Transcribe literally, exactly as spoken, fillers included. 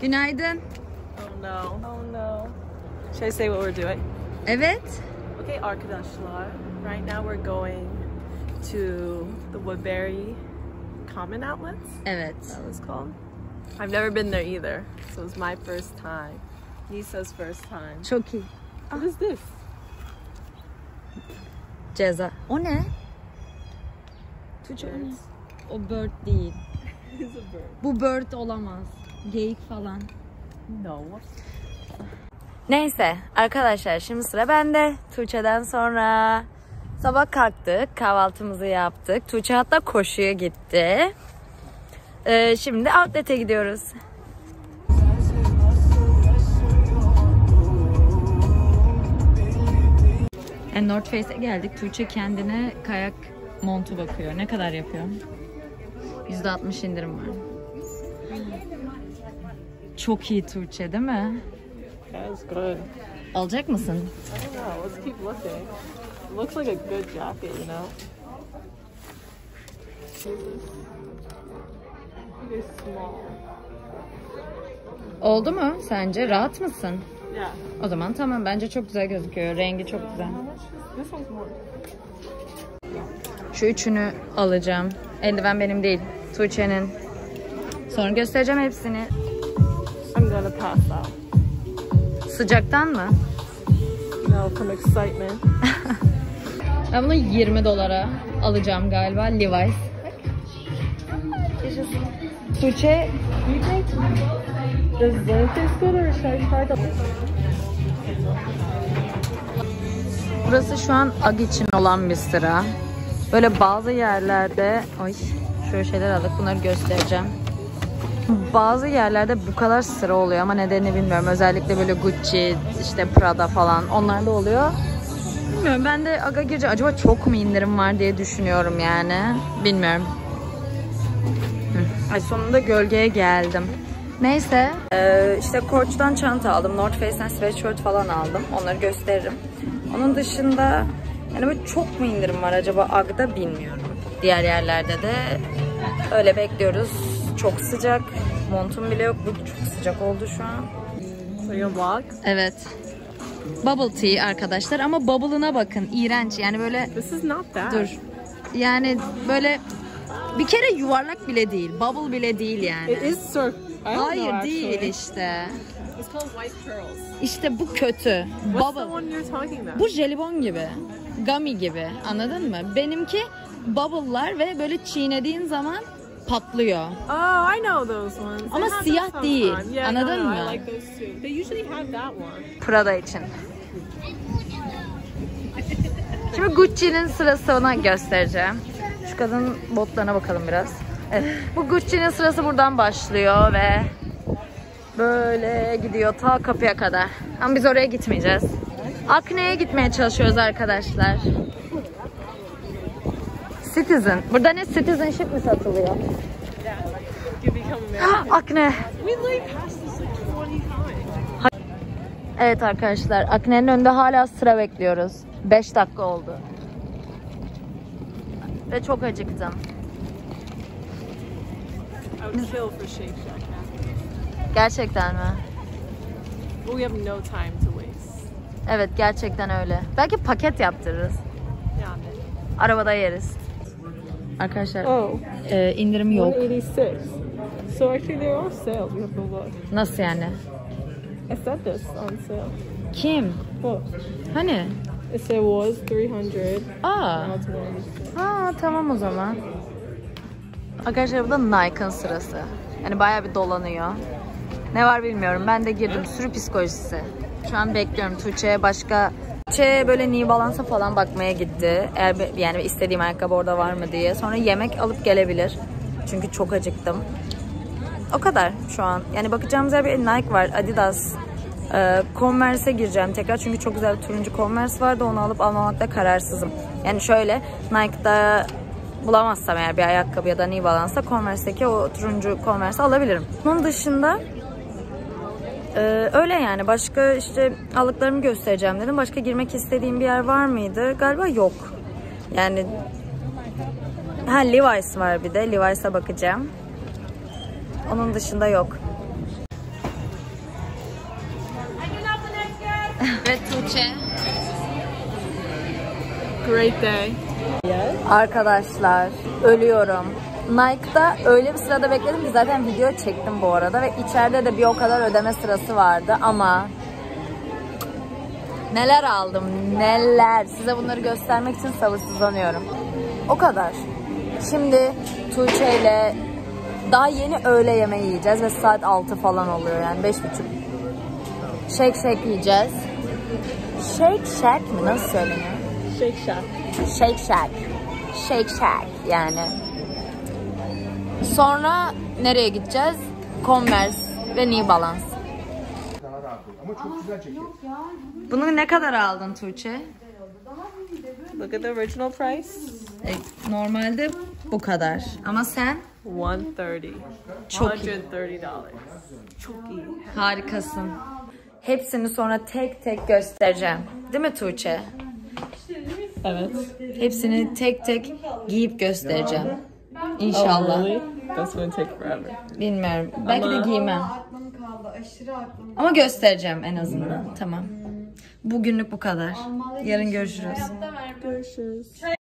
Günaydın. Oh no. Oh no. Should I say what we're doing? Evet. Okay arkadaşlar. Right now we're going to the Woodbury Common Outlets. Evet. That was called. I've never been there either. So it's my first time. Nisa's first time. Çok iyi. What is this? Ceza. O ne? Tuğçe o ne? O bird değil. It's a bird. Bu bird olamaz. Geyik falan. No. Neyse arkadaşlar şimdi sıra bende. Tuğçe'den sonra sabah kalktık, kahvaltımızı yaptık. Tuğçe hatta koşuya gitti. Ee, şimdi outlet'e gidiyoruz. And North Face'e geldik. Tuğçe kendine kayak montu bakıyor. Ne kadar yapıyor? yüzde altmış indirim var. Çok iyi Tuğçe değil mi? Good. Alacak mısın? I don't know. Let's keep looking. It looks like a good jacket, you know. They're small. Oldu mu sence? Rahat mısın? Yeah. O zaman tamam. Bence çok güzel gözüküyor. Rengi çok güzel. Şu üçünü alacağım. Eldiven benim değil. Tuğçe'nin. Sonra göstereceğim hepsini. I'm gonna pass out. Sıcaktan mı? No, from excitement. Ben bunu yirmi dolara alacağım galiba. Levi's. Tuğçe, does this taste good or should I try the... Burası şu an ag için olan bir sıra. Böyle bazı yerlerde, ay, şöyle şeyler aldık. Bunları göstereceğim. Bazı yerlerde bu kadar sıra oluyor ama nedenini bilmiyorum. Özellikle böyle Gucci, işte Prada falan onlar da oluyor. Bilmiyorum, ben de aga girece acaba çok mu indirim var diye düşünüyorum yani. Bilmiyorum. Ay sonunda gölgeye geldim. Neyse ee, işte Coach'tan çanta aldım. North Face'ten sweatshirt falan aldım. Onları gösteririm. Onun dışında yani böyle çok mu indirim var acaba Ag'da bilmiyorum. Diğer yerlerde de öyle bekliyoruz. Çok sıcak. Montum bile yok. Bu çok sıcak oldu şu an. Evet. Bubble tea arkadaşlar ama bubble'ına bakın. İğrenç. Yani böyle This is not that. Dur. Yani böyle bir kere yuvarlak bile değil. Bubble bile değil yani. It is sir. Hayır değil işte. It's called white pearls. İşte bu kötü. What's bubble. The one you're talking about? Bu jelibon gibi. Gummy gibi. Anladın mı? Benimki bubble'lar ve böyle çiğnediğin zaman patlıyor. Oh, I know those ones. Ama siyah değil. Yeah, anladın no, no, mı? I like those too. They usually have that one. Prada için. Şimdi Gucci'nin sırasına göstereceğim. Şu kadının botlarına bakalım biraz. Evet. Bu Gucci'nin sırası buradan başlıyor ve böyle gidiyor ta kapıya kadar. Ama biz oraya gitmeyeceğiz. Akne'ye gitmeye çalışıyoruz arkadaşlar. Citizen. Burada ne citizenship mi satılıyor? Akne. Evet arkadaşlar, Akne'nin önünde hala sıra bekliyoruz. beş dakika oldu. Ve çok acıktım. Gerçekten mi? Evet, gerçekten öyle. Belki paket yaptırırız. Arabada yeriz. Arkadaşlar oh. e, indirim yok. yüz seksen altı. So actually they're all sale. We have to look. Nasıl yani? I said this on sale. Kim? Both. Hani? It said was three hundred. Aa. Aa tamam o zaman. Arkadaşlar bu da Nike'ın sırası. Yani bayağı bir dolanıyor. Ne var bilmiyorum. Ben de girdim. Sürü psikolojisi. Şu an bekliyorum. Tuğçe'ye başka... Tuğçe böyle New Balance'a falan bakmaya gitti. Eğer yani istediğim ayakkabı orada var mı diye. Sonra yemek alıp gelebilir. Çünkü çok acıktım. O kadar şu an. Yani bakacağımız yer bir Nike var, Adidas. Ee, Converse'e gireceğim tekrar. Çünkü çok güzel bir turuncu Converse vardı. Onu alıp almamakta kararsızım. Yani şöyle Nike'da bulamazsam eğer bir ayakkabı ya da New Balance'da Converse'deki o turuncu Converse'i alabilirim. Bunun dışında... Ee, öyle yani. Başka işte aldıklarımı göstereceğim dedim. Başka girmek istediğim bir yer var mıydı? Galiba yok. Yani ha Levi's var bir de. Levi's'a bakacağım. Onun dışında yok. ve Tuğçe. Great day. Arkadaşlar ölüyorum. Nike'da öyle bir sırada bekledim ki zaten video çektim bu arada ve içeride de bir o kadar ödeme sırası vardı ama neler aldım, neler. Size bunları göstermek için sabırsızlanıyorum. O kadar. Şimdi Tuğçe ile daha yeni öğle yemeği yiyeceğiz ve saat altı falan oluyor, yani beş buçuk. Shake Shack yiyeceğiz. Shake Shack mi? Nasıl söyleniyor? Shake Shack. Shake Shack. Shake Shack yani. Sonra nereye gideceğiz? Converse ve New Balance. Bunu ne kadar aldın Tuğçe? Look at the original price. E, normalde bu kadar. Ama sen? yüz otuz. Çok iyi. Çok iyi. Harikasın. Hepsini sonra tek tek göstereceğim. Değil mi Tuğçe? Evet. Hepsini tek tek giyip göstereceğim. İnşallah. Oh, really? That's gonna take forever. Bilmiyorum. Ama... Belki de giymem. Ama göstereceğim en azından. Tamam. Bugünlük bu kadar. Yarın görüşürüz. Görüşürüz.